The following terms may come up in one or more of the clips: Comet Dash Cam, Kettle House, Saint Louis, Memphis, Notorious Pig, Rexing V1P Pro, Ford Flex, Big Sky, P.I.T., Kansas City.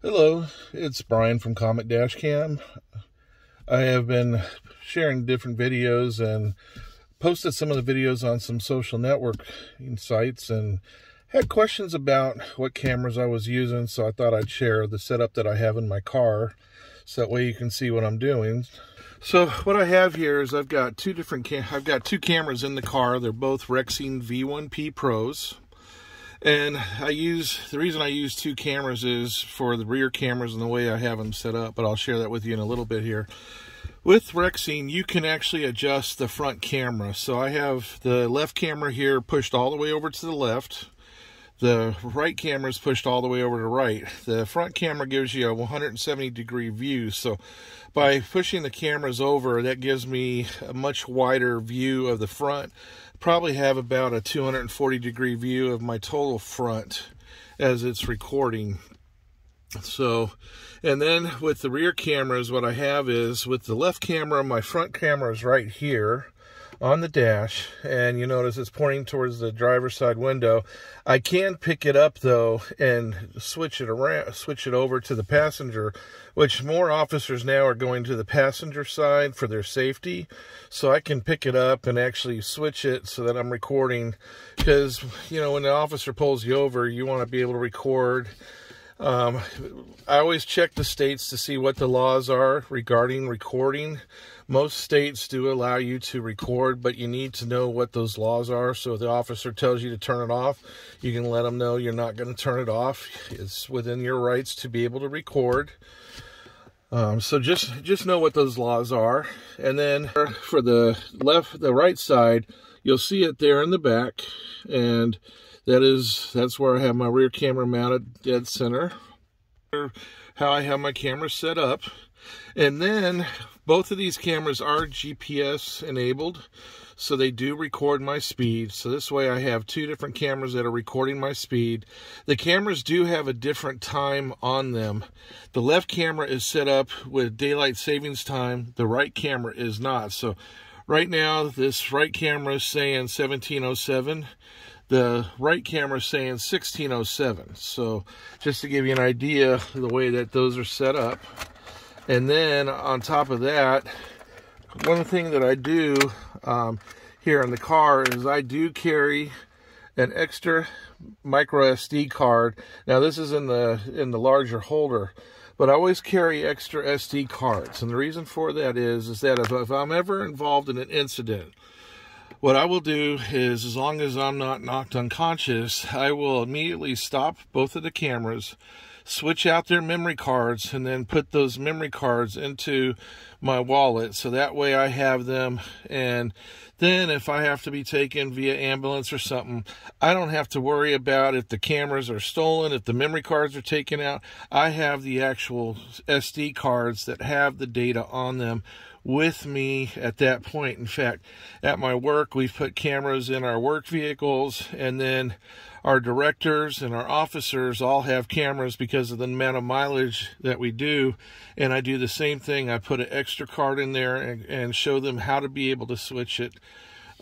Hello, it's Brian from Comet Dash Cam. I have been sharing different videos and posted some of the videos on some social networking sites and had questions about what cameras I was using, so I thought I'd share the setup that I have in my car so that way you can see what I'm doing. So what I have here is I've got two cameras in the car. They're both Rexing V1P Pros. And the reason I use two cameras is for the rear cameras and the way I have them set up, but I'll share that with you in a little bit here. With Rexing, you can actually adjust the front camera. So I have the left camera here pushed all the way over to the left. The right camera is pushed all the way over to the right. The front camera gives you a 170-degree view. So by pushing the cameras over, that gives me a much wider view of the front. Probably have about a 240-degree view of my total front as it's recording. So, and then with the rear cameras, what I have is with the left camera, my front camera is right here on the dash, and you notice it's pointing towards the driver's side window. I can pick it up though and switch it over to the passenger, which more officers now are going to the passenger side for their safety. So I can pick it up and actually switch it so that I'm recording, because you know, when the officer pulls you over, you want to be able to record. I always check the states to see what the laws are regarding recording. Most states do allow you to record, but you need to know what those laws are. So if the officer tells you to turn it off, you can let them know you're not going to turn it off. It's within your rights to be able to record. So just know what those laws are. And then for the right side, you'll see it there in the back, and that's where I have my rear camera mounted dead center. How I have my camera set up. And then both of these cameras are GPS enabled, so they do record my speed. So this way I have two different cameras that are recording my speed. The cameras do have a different time on them. The left camera is set up with daylight savings time. The right camera is not. So right now this right camera is saying 1707. The right camera is saying 1607. So just to give you an idea of the way that those are set up. And then on top of that, one thing that I do here in the car is I do carry an extra micro SD card. Now this is in the larger holder, but I always carry extra SD cards. And the reason for that is that if I'm ever involved in an incident, what I will do is, as long as I'm not knocked unconscious, I will immediately stop both of the cameras, switch out their memory cards, and then put those memory cards into my wallet. So that way I have them, and then if I have to be taken via ambulance or something, I don't have to worry about if the cameras are stolen, if the memory cards are taken out. I have the actual SD cards that have the data on them with me at that point. In fact, at my work, we've put cameras in our work vehicles, and then our directors and our officers all have cameras because of the amount of mileage that we do. And I do the same thing. I put an extra card in there and show them how to be able to switch it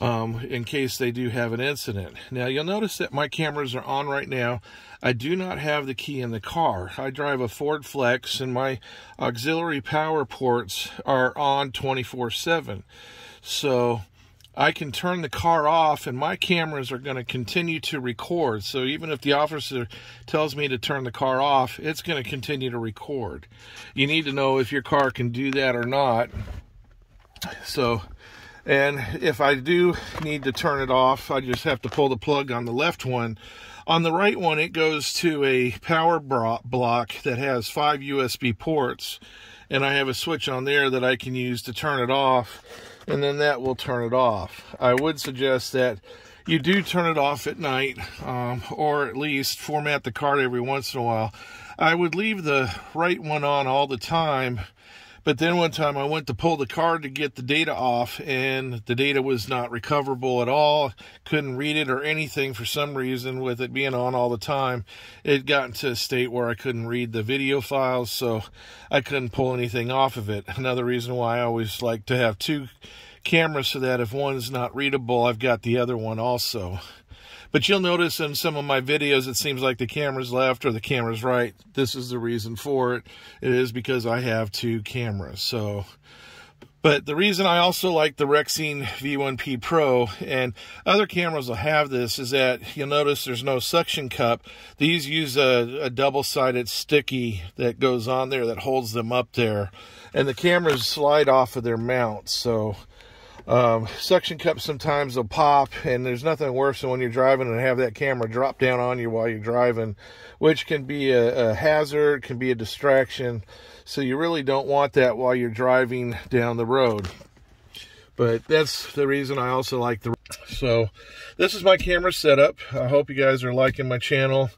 in case they do have an incident. Now you'll notice that my cameras are on right now. I do not have the key in the car. I drive a Ford Flex, and my auxiliary power ports are on 24/7. So I can turn the car off and my cameras are going to continue to record. So even if the officer tells me to turn the car off, it's going to continue to record. You need to know if your car can do that or not. So, and if I do need to turn it off, I just have to pull the plug on the left one. On the right one, it goes to a power block that has 5 USB ports. And I have a switch on there that I can use to turn it off, and then that will turn it off. I would suggest that you do turn it off at night, or at least format the card every once in a while. I would leave the right one on all the time, but then one time I went to pull the card to get the data off, and the data was not recoverable at all. Couldn't read it or anything for some reason. With it being on all the time, it got into a state where I couldn't read the video files, so I couldn't pull anything off of it. Another reason why I always like to have two cameras, so that if one's not readable, I've got the other one also. But you'll notice in some of my videos, it seems like the camera's left or the camera's right. This is the reason for it. It is because I have two cameras. So, but the reason I also like the Rexing V1P Pro, and other cameras will have this, is that you'll notice there's no suction cup. These use a double-sided sticky that goes on there that holds them up there. And the cameras slide off of their mounts, so... suction cups sometimes will pop, and there's nothing worse than when you're driving and have that camera drop down on you while you're driving, which can be a hazard, can be a distraction. So you really don't want that while you're driving down the road. But that's the reason I also like the... So this is my camera setup. I hope you guys are liking my channel.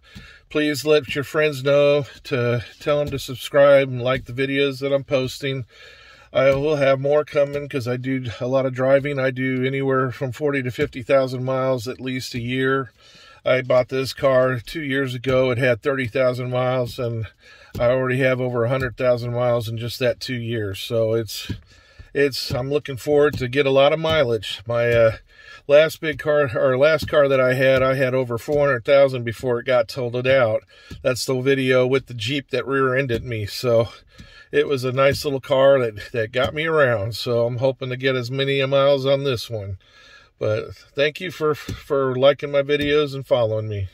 Please let your friends know to tell them to subscribe and like the videos that I'm posting. I will have more coming because I do a lot of driving. I do anywhere from 40 to 50,000 miles at least a year. I bought this car 2 years ago. It had 30,000 miles, and I already have over 100,000 miles in just that 2 years. So I'm looking forward to get a lot of mileage. My last car that I had over 400,000 before it got totaled out. That's the video with the Jeep that rear-ended me. So it was a nice little car that got me around. So I'm hoping to get as many miles on this one. But thank you for liking my videos and following me.